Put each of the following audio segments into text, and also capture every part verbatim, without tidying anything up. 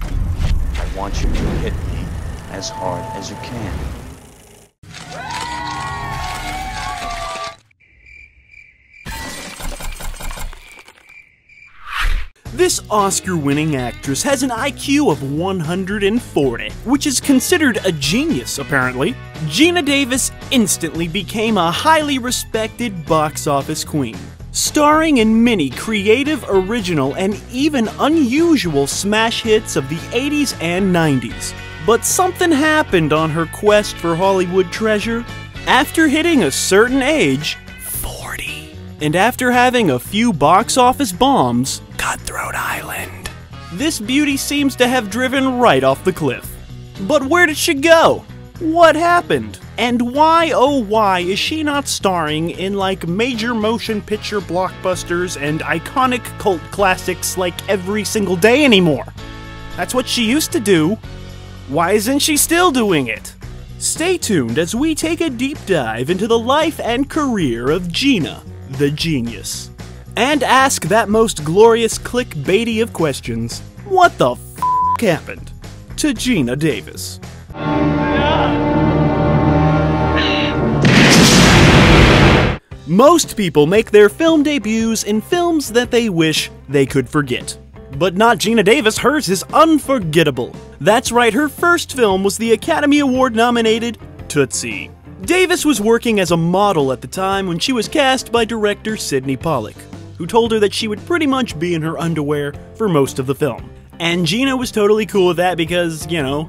I want you to hit me as hard as you can. This Oscar-winning actress has an I Q of one hundred forty, which is considered a genius, apparently. Geena Davis instantly became a highly respected box office queen, starring in many creative, original, and even unusual smash hits of the eighties and nineties. But something happened on her quest for Hollywood treasure. After hitting a certain age, forty, and after having a few box office bombs, Cutthroat Island, this beauty seems to have driven right off the cliff. But where did she go? What happened? And why, oh why, is she not starring in like major motion picture blockbusters and iconic cult classics like every single day anymore? That's what she used to do. Why isn't she still doing it? Stay tuned as we take a deep dive into the life and career of Geena, the genius. And ask that most glorious clickbaity of questions, what the f*** happened to Geena Davis? Most people make their film debuts in films that they wish they could forget. But not Geena Davis, hers is unforgettable. That's right, her first film was the Academy Award nominated Tootsie. Davis was working as a model at the time when she was cast by director Sidney Pollock, who told her that she would pretty much be in her underwear for most of the film. And Geena was totally cool with that because, you know,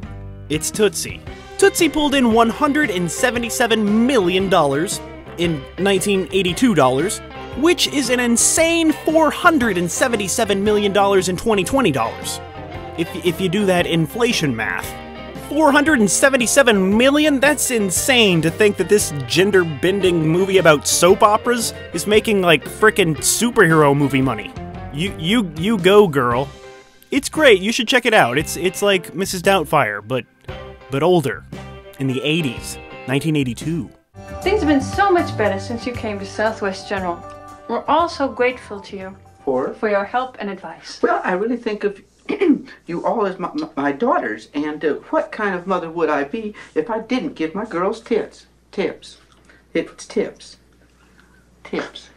it's Tootsie. Tootsie pulled in one hundred seventy-seven million dollars in nineteen eighty-two dollars, which is an insane four hundred seventy-seven million dollars in twenty twenty dollars. If, if you do that inflation math, four hundred seventy-seven million dollars? That's insane to think that this gender-bending movie about soap operas is making, like, frickin' superhero movie money. You, you, you go, girl. It's great, you should check it out. It's, it's like Missus Doubtfire, but, but older. In the eighties. nineteen eighty-two. Things have been so much better since you came to Southwest General. We're all so grateful to you. For? For your help and advice. Well, I really think of you all as my, my, my daughters, and uh, what kind of mother would I be if I didn't give my girls tips? Tips. It's tips. Tips.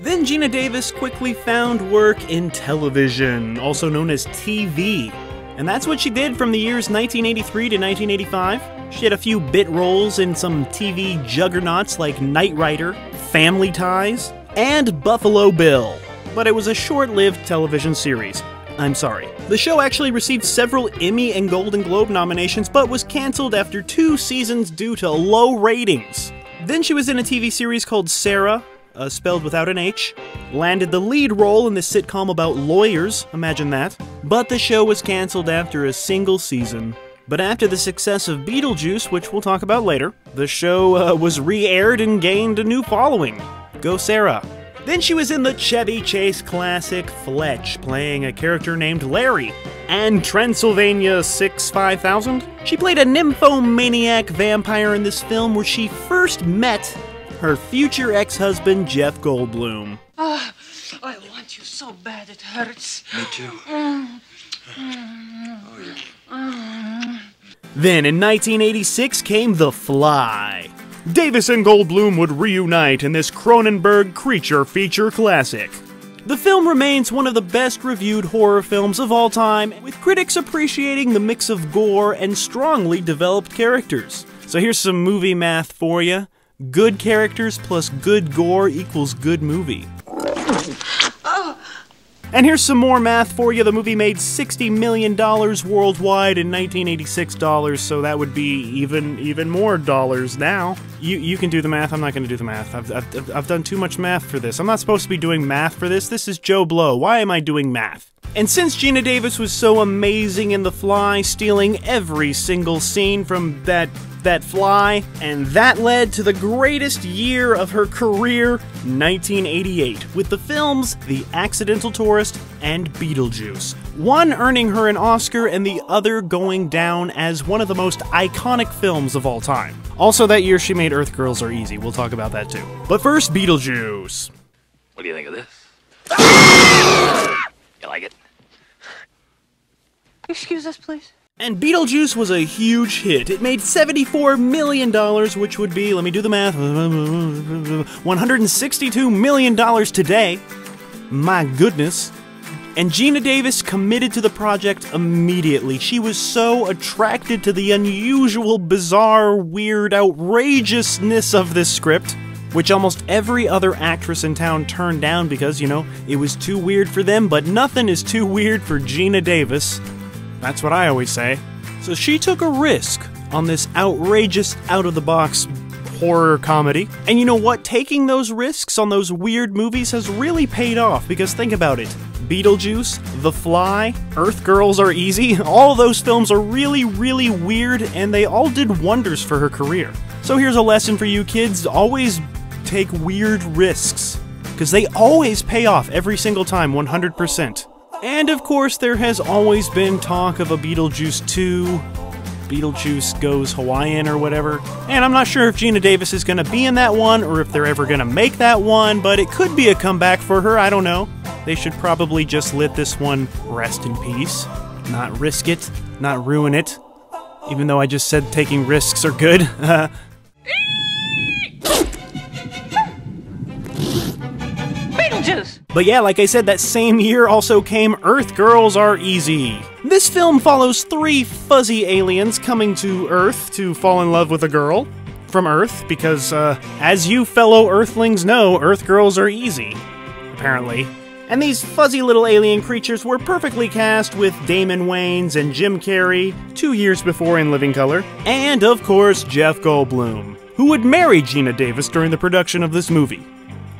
Then Geena Davis quickly found work in television, also known as T V. And that's what she did from the years nineteen eighty-three to nineteen eighty-five. She had a few bit roles in some T V juggernauts like Knight Rider, Family Ties, and Buffalo Bill. But it was a short-lived television series. I'm sorry. The show actually received several Emmy and Golden Globe nominations, but was canceled after two seasons due to low ratings. Then she was in a T V series called Sarah, uh, spelled without an H, landed the lead role in the sitcom about lawyers, imagine that, but the show was canceled after a single season. But after the success of Beetlejuice, which we'll talk about later, the show uh, was re-aired and gained a new following. Go Sarah. Then she was in the Chevy Chase classic Fletch, playing a character named Larry, and Transylvania six five thousand. She played a nymphomaniac vampire in this film where she first met her future ex-husband Jeff Goldblum. Oh, I want you so bad it hurts. Me too. Mm. Oh, yeah. Mm. Then in nineteen eighty-six came The Fly. Davis and Goldblum would reunite in this Cronenberg creature feature classic. The film remains one of the best-reviewed horror films of all time, with critics appreciating the mix of gore and strongly developed characters. So here's some movie math for you. Good characters plus good gore equals good movie. And here's some more math for you. The movie made sixty million dollars worldwide in nineteen eighty-six dollars, so that would be even even more dollars now. You you can do the math. I'm not going to do the math. I've, I've, I've done too much math for this. I'm not supposed to be doing math for this. This is Joe Blow. Why am I doing math? And since Geena Davis was so amazing in The Fly, stealing every single scene from that that fly, and that led to the greatest year of her career, nineteen eighty-eight, with the films The Accidental Tourist and Beetlejuice, one earning her an Oscar and the other going down as one of the most iconic films of all time. Also that year she made Earth Girls Are Easy, we'll talk about that too. But first, Beetlejuice. What do you think of this? You like it? Excuse us, please. And Beetlejuice was a huge hit. It made seventy-four million dollars, which would be, let me do the math, one hundred sixty-two million dollars today. My goodness. And Geena Davis committed to the project immediately. She was so attracted to the unusual, bizarre, weird, outrageousness of this script, which almost every other actress in town turned down because, you know, it was too weird for them, but nothing is too weird for Geena Davis. That's what I always say. So she took a risk on this outrageous, out-of-the-box horror comedy. And you know what? Taking those risks on those weird movies has really paid off, because think about it. Beetlejuice, The Fly, Earth Girls Are Easy, all those films are really, really weird, and they all did wonders for her career. So here's a lesson for you kids. Always take weird risks, because they always pay off every single time, one hundred percent. And of course, there has always been talk of a Beetlejuice two, Beetlejuice Goes Hawaiian or whatever, and I'm not sure if Geena Davis is gonna be in that one or if they're ever gonna make that one, but it could be a comeback for her, I don't know. They should probably just let this one rest in peace, not risk it, not ruin it, even though I just said taking risks are good. But yeah, like I said, that same year also came Earth Girls Are Easy. This film follows three fuzzy aliens coming to Earth to fall in love with a girl from Earth, because, uh, as you fellow Earthlings know, Earth Girls Are Easy, apparently. And these fuzzy little alien creatures were perfectly cast with Damon Wayans and Jim Carrey two years before In Living Color, and of course Jeff Goldblum, who would marry Geena Davis during the production of this movie.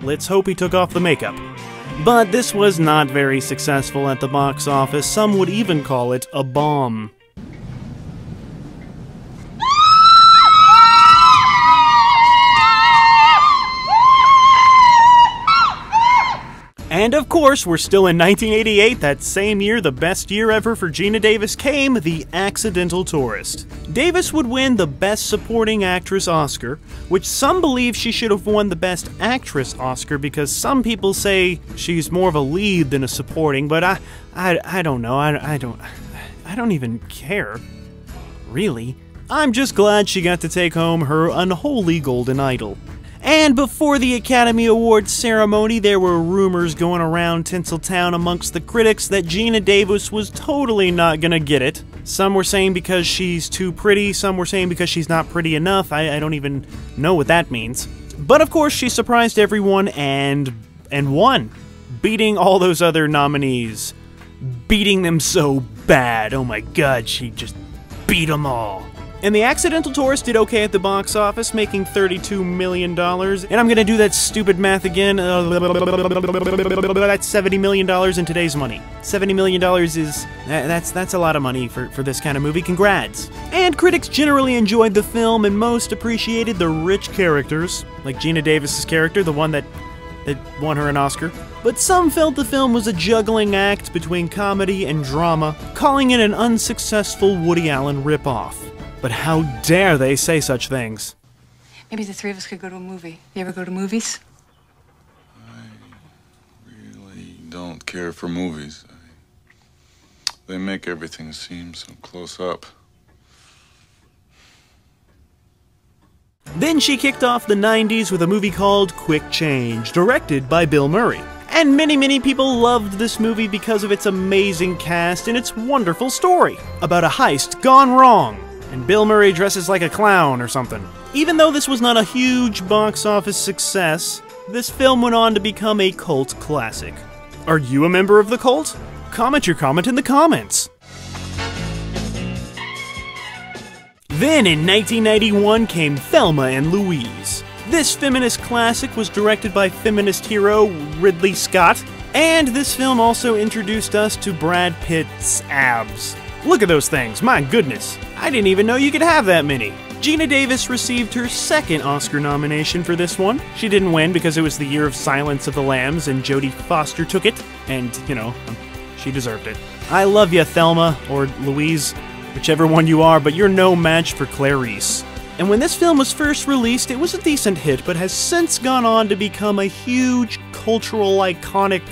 Let's hope he took off the makeup. But this was not very successful at the box office. Some would even call it a bomb. And of course, we're still in nineteen eighty-eight, that same year, the best year ever for Geena Davis, came The Accidental Tourist. Davis would win the Best Supporting Actress Oscar, which some believe she should have won the Best Actress Oscar because some people say she's more of a lead than a supporting, but I, I, I don't know, I, I don't, I don't even care, really. I'm just glad she got to take home her unholy golden idol. And before the Academy Awards ceremony, there were rumors going around Tinseltown amongst the critics that Geena Davis was totally not gonna get it. Some were saying because she's too pretty, some were saying because she's not pretty enough. I, I don't even know what that means. But of course, she surprised everyone and, and won, beating all those other nominees. Beating them so bad. Oh my god, she just beat them all. And The Accidental Tourist did okay at the box office, making thirty-two million dollars. And I'm gonna do that stupid math again. Uh, that's seventy million dollars in today's money. seventy million dollars is... That's, that's a lot of money for, for this kind of movie. Congrats! And critics generally enjoyed the film and most appreciated the rich characters, like Geena Davis's character, the one that, that won her an Oscar. But some felt the film was a juggling act between comedy and drama, calling it an unsuccessful Woody Allen ripoff. But how dare they say such things? Maybe the three of us could go to a movie. You ever go to movies? I really don't care for movies. I, they make everything seem so close up. Then she kicked off the nineties with a movie called Quick Change, directed by Bill Murray. And many, many people loved this movie because of its amazing cast and its wonderful story about a heist gone wrong. And Bill Murray dresses like a clown or something. Even though this was not a huge box office success, this film went on to become a cult classic. Are you a member of the cult? Comment your comment in the comments! Then in nineteen ninety-one came Thelma and Louise. This feminist classic was directed by feminist hero Ridley Scott, and this film also introduced us to Brad Pitt's abs. Look at those things, my goodness. I didn't even know you could have that many. Geena Davis received her second Oscar nomination for this one. She didn't win because it was the year of Silence of the Lambs and Jodie Foster took it. And, you know, she deserved it. I love you, Thelma, or Louise, whichever one you are, but you're no match for Clarice. And when this film was first released, it was a decent hit, but has since gone on to become a huge cultural iconic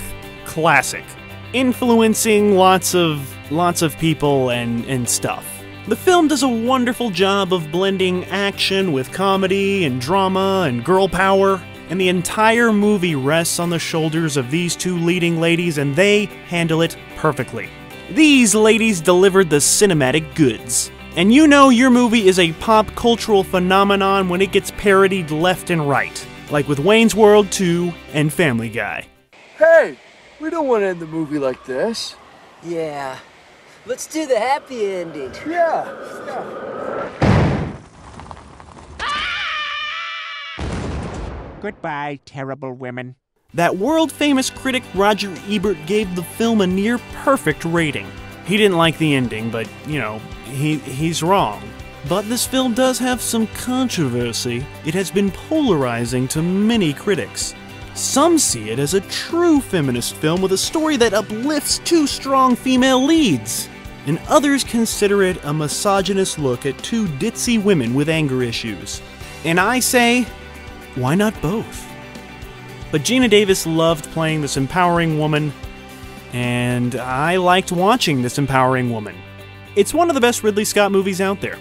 classic. influencing lots of lots of people and, and stuff. The film does a wonderful job of blending action with comedy and drama and girl power, and the entire movie rests on the shoulders of these two leading ladies, and they handle it perfectly. These ladies delivered the cinematic goods. And you know your movie is a pop cultural phenomenon when it gets parodied left and right, like with Wayne's World two and Family Guy. Hey, we don't want to end the movie like this. Yeah. Let's do the happy ending. Yeah. yeah. Ah! Goodbye, terrible women. That world-famous critic Roger Ebert gave the film a near-perfect rating. He didn't like the ending, but, you know, he, he's wrong. But this film does have some controversy. It has been polarizing to many critics. Some see it as a true feminist film with a story that uplifts two strong female leads, and others consider it a misogynist look at two ditzy women with anger issues. And I say, why not both? But Geena Davis loved playing this empowering woman, and I liked watching this empowering woman. It's one of the best Ridley Scott movies out there.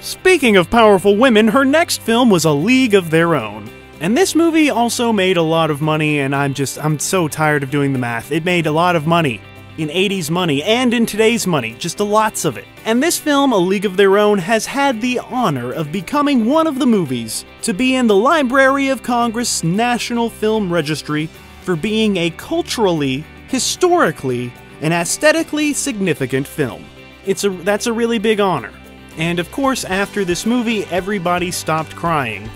Speaking of powerful women, her next film was A League of Their Own. And this movie also made a lot of money, and I'm just, I'm so tired of doing the math. It made a lot of money, in eighties money, and in today's money, just lots of it. And this film, A League of Their Own, has had the honor of becoming one of the movies to be in the Library of Congress National Film Registry for being a culturally, historically, and aesthetically significant film. It's a, that's a really big honor. And of course, after this movie, everybody stopped crying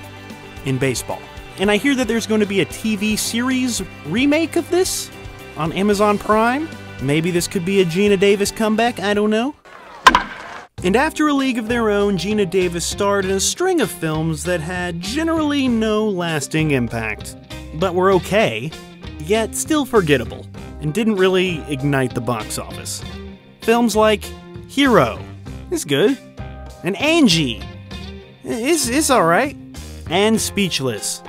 in baseball. And I hear that there's going to be a T V series remake of this on Amazon Prime. Maybe this could be a Geena Davis comeback, I don't know. And after A League of Their Own, Geena Davis starred in a string of films that had generally no lasting impact, but were okay, yet still forgettable, and didn't really ignite the box office. Films like Hero, it's good, and Angie, it's, it's alright, and Speechless.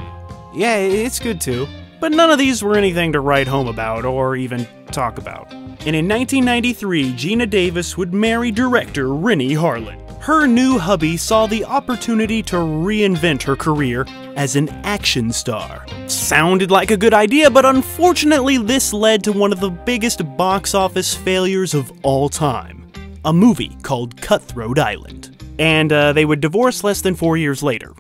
Yeah, it's good too. But none of these were anything to write home about or even talk about. And in nineteen ninety-three, Geena Davis would marry director Rennie Harlin. Her new hubby saw the opportunity to reinvent her career as an action star. Sounded like a good idea, but unfortunately this led to one of the biggest box office failures of all time, a movie called Cutthroat Island. And uh, they would divorce less than four years later.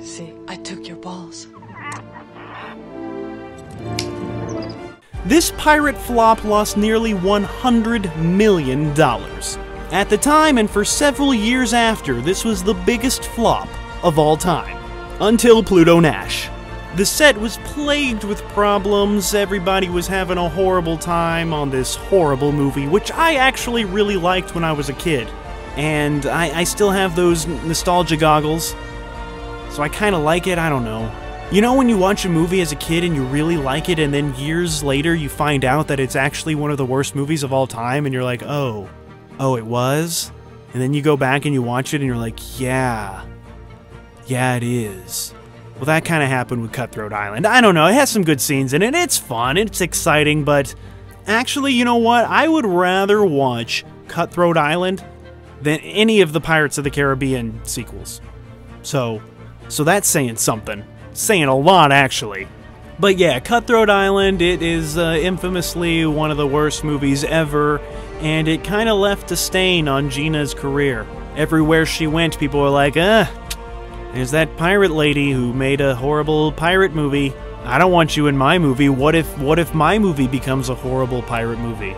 See, I took your balls. This pirate flop lost nearly one hundred million dollars. At the time and for several years after, this was the biggest flop of all time. Until Pluto Nash. The set was plagued with problems, everybody was having a horrible time on this horrible movie, which I actually really liked when I was a kid. And I, I still have those nostalgia goggles. So I kind of like it, I don't know. You know when you watch a movie as a kid and you really like it and then years later you find out that it's actually one of the worst movies of all time and you're like, oh, oh it was? And then you go back and you watch it and you're like, yeah, yeah it is. Well, that kind of happened with Cutthroat Island. I don't know, it has some good scenes in it, it's fun, it's exciting, but actually, you know what? I would rather watch Cutthroat Island than any of the Pirates of the Caribbean sequels. So... So that's saying something. Saying a lot, actually. But yeah, Cutthroat Island, it is uh, infamously one of the worst movies ever, and it kind of left a stain on Geena's career. Everywhere she went, people were like, "Uh, there's that pirate lady who made a horrible pirate movie. I don't want you in my movie. What if, what if my movie becomes a horrible pirate movie?"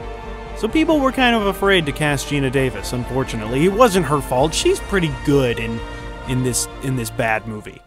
So people were kind of afraid to cast Geena Davis, unfortunately. It wasn't her fault. She's pretty good in... in this in this bad movie.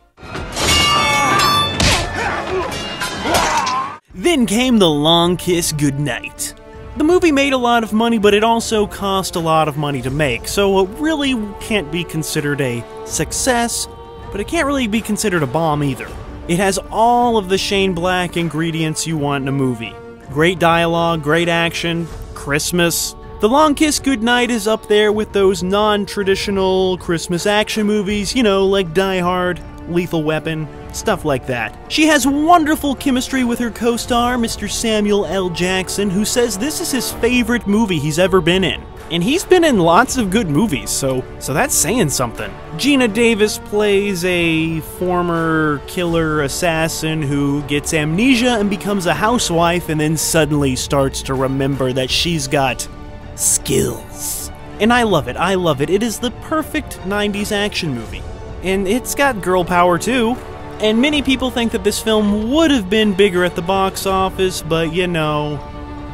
Then came The Long Kiss Goodnight. The movie made a lot of money, but it also cost a lot of money to make, so it really can't be considered a success, but it can't really be considered a bomb either. It has all of the Shane Black ingredients you want in a movie. Great dialogue, great action, Christmas. The Long Kiss Goodnight is up there with those non-traditional Christmas action movies, you know, like Die Hard Lethal Weapon, stuff like that. She has wonderful chemistry with her co-star, Mister Samuel L. Jackson, who says this is his favorite movie he's ever been in. And he's been in lots of good movies, so so that's saying something. Geena Davis plays a former killer assassin who gets amnesia and becomes a housewife and then suddenly starts to remember that she's got skills. And I love it, I love it. It is the perfect nineties action movie. And it's got girl power too. And many people think that this film would have been bigger at the box office, but you know,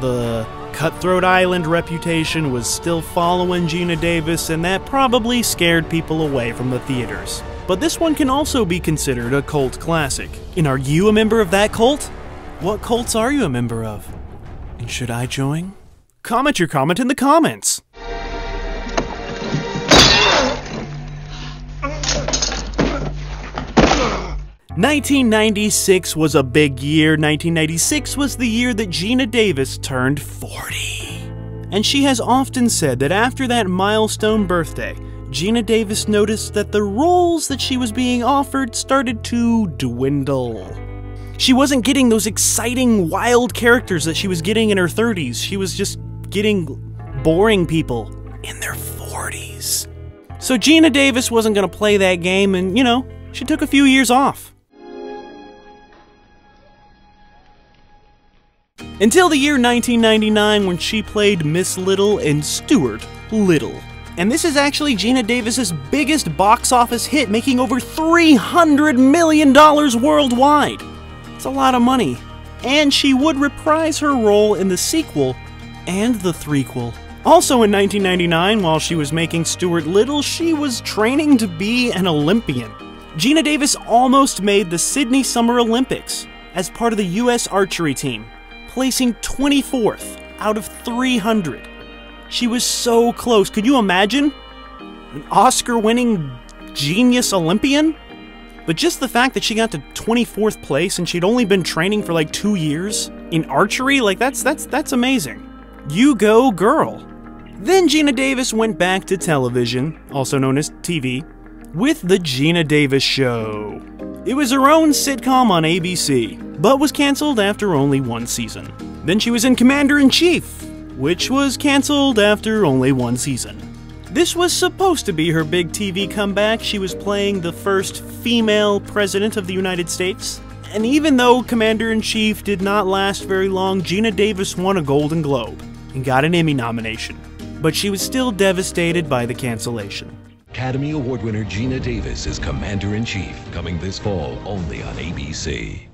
the Cutthroat Island reputation was still following Geena Davis, and that probably scared people away from the theaters. But this one can also be considered a cult classic. And are you a member of that cult? What cults are you a member of? And should I join? Comment your comment in the comments! nineteen ninety-six was a big year. nineteen ninety-six was the year that Geena Davis turned forty. And she has often said that after that milestone birthday, Geena Davis noticed that the roles that she was being offered started to dwindle. She wasn't getting those exciting, wild characters that she was getting in her thirties. She was just getting boring people in their forties. So Geena Davis wasn't going to play that game, and, you know, she took a few years off. Until the year nineteen ninety-nine, when she played Miss Little in Stuart Little. And this is actually Geena Davis's biggest box office hit, making over three hundred million dollars worldwide. It's a lot of money. And she would reprise her role in the sequel and the threequel. Also in nineteen ninety-nine, while she was making Stuart Little, she was training to be an Olympian. Geena Davis almost made the Sydney Summer Olympics as part of the U S archery team, placing twenty-fourth out of three hundred. She was so close. Could you imagine? An Oscar-winning genius Olympian? But just the fact that she got to twenty-fourth place and she'd only been training for like two years in archery, like that's that's that's amazing. You go, girl. Then Geena Davis went back to television, also known as T V, with The Geena Davis Show. It was her own sitcom on A B C, but was cancelled after only one season. Then she was in Commander-in-Chief, which was cancelled after only one season. This was supposed to be her big T V comeback. She was playing the first female president of the United States. And even though Commander-in-Chief did not last very long, Geena Davis won a Golden Globe and got an Emmy nomination. But she was still devastated by the cancellation. Academy Award winner Geena Davis is Commander-in-Chief, coming this fall only on A B C.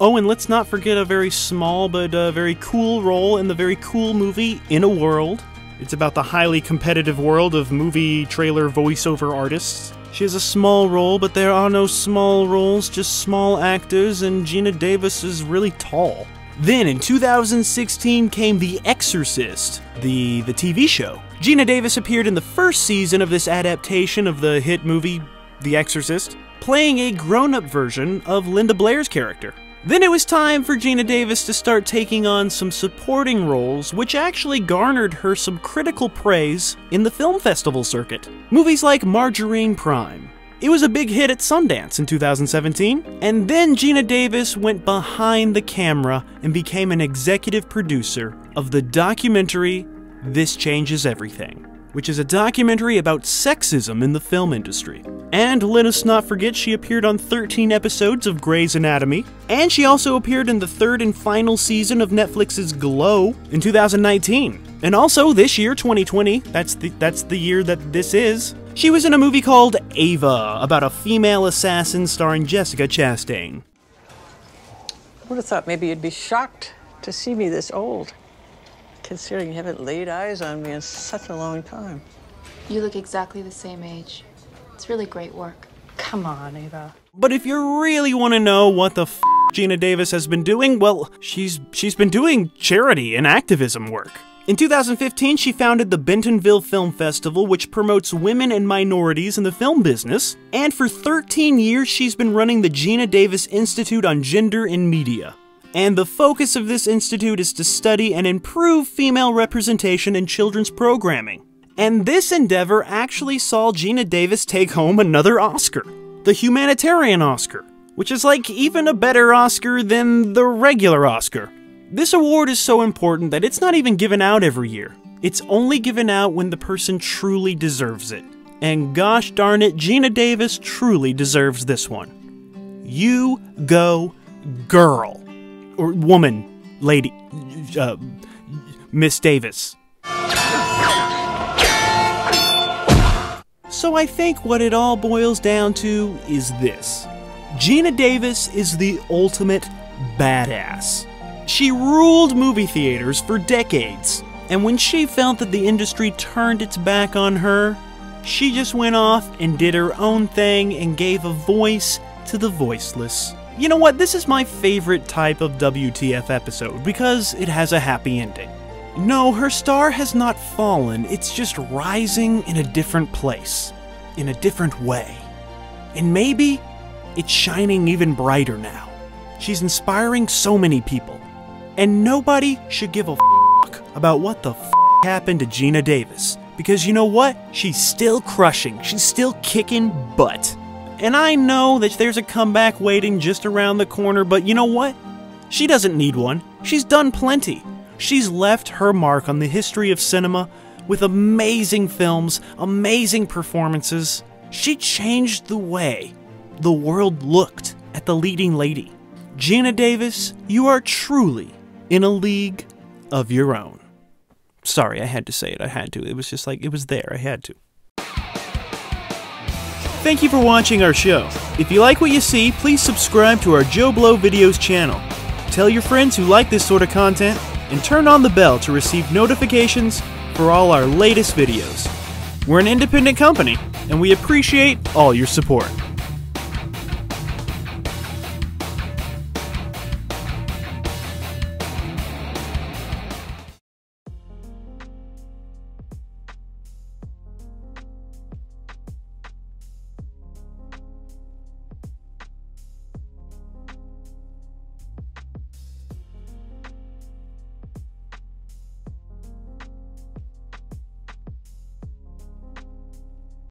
Oh, and let's not forget a very small but uh, very cool role in the very cool movie In a World. It's about the highly competitive world of movie trailer voiceover artists. She has a small role, but there are no small roles, just small actors, and Geena Davis is really tall. Then in two thousand sixteen came The Exorcist, the, the T V show. Geena Davis appeared in the first season of this adaptation of the hit movie The Exorcist, playing a grown-up version of Linda Blair's character. Then it was time for Geena Davis to start taking on some supporting roles, which actually garnered her some critical praise in the film festival circuit. Movies like Margarine Prime. It was a big hit at Sundance in two thousand seventeen, and then Geena Davis went behind the camera and became an executive producer of the documentary This Changes Everything, which is a documentary about sexism in the film industry. And let us not forget she appeared on thirteen episodes of Grey's Anatomy, and she also appeared in the third and final season of Netflix's Glow in two thousand nineteen. And also this year, twenty twenty, that's the, that's the year that this is, she was in a movie called Ava, about a female assassin starring Jessica Chastain. I would have thought maybe you'd be shocked to see me this old, considering you haven't laid eyes on me in such a long time. You look exactly the same age. It's really great work. Come on, Ava. But if you really want to know what the f Geena Davis has been doing, well, she's she's been doing charity and activism work. In two thousand fifteen, she founded the Bentonville Film Festival, which promotes women and minorities in the film business. And for thirteen years, she's been running the Geena Davis Institute on Gender in Media. And the focus of this institute is to study and improve female representation in children's programming. And this endeavor actually saw Geena Davis take home another Oscar. the Humanitarian Oscar, which is like even a better Oscar than the regular Oscar. This award is so important that it's not even given out every year. It's only given out when the person truly deserves it. And gosh darn it, Geena Davis truly deserves this one. You go, girl. Or woman, lady, uh, Miss Davis. So I think what it all boils down to is this. Geena Davis is the ultimate badass. She ruled movie theaters for decades, and when she felt that the industry turned its back on her, she just went off and did her own thing and gave a voice to the voiceless. You know what, this is my favorite type of W T F episode because it has a happy ending. No, her star has not fallen, it's just rising in a different place, in a different way. And maybe it's shining even brighter now. She's inspiring so many people. And nobody should give a f*** about what the f*** happened to Geena Davis. Because you know what? She's still crushing, she's still kicking butt. And I know that there's a comeback waiting just around the corner, but you know what? She doesn't need one. She's done plenty. She's left her mark on the history of cinema with amazing films, amazing performances. She changed the way the world looked at the leading lady. Geena Davis, you are truly in a league of your own. Sorry, I had to say it. I had to. It was just like, it was there. I had to. Thank you for watching our show. If you like what you see, please subscribe to our Joe Blow Videos channel. Tell your friends who like this sort of content, and turn on the bell to receive notifications for all our latest videos. We're an independent company, and we appreciate all your support.